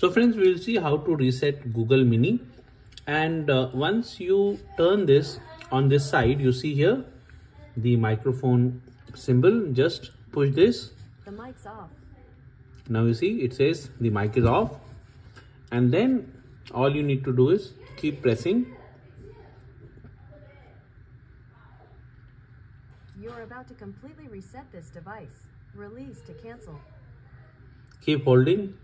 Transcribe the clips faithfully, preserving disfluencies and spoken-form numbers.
So friends, we will see how to reset Google Mini. And uh, once you turn this on this side, you see here the microphone symbol. Just push this. The mic's off. Now you see it says the mic is off. And then all you need to do is keep pressing. You're about to completely reset this device. Release to cancel. Keep holding.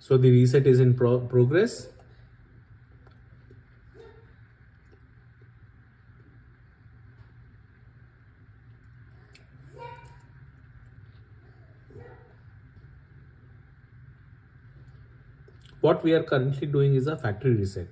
So the reset is in pro progress. What we are currently doing is a factory reset.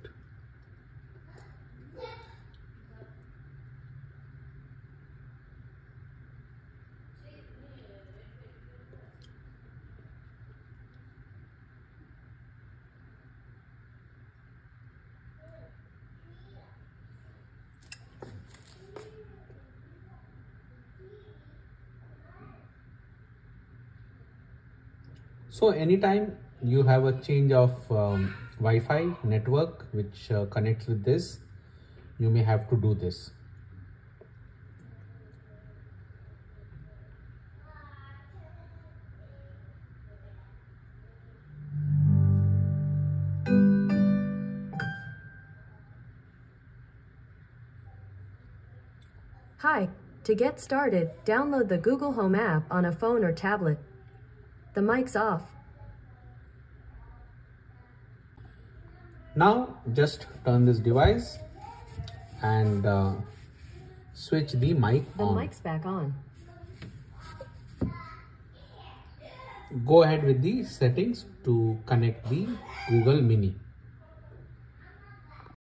So anytime you have a change of um, Wi-Fi network which uh, connects with this, you may have to do this. Hi, to get started, download the Google Home app on a phone or tablet. The mic's off. Now just turn this device and uh, switch the mic on. The mic's back on. Go ahead with the settings to connect the Google Mini.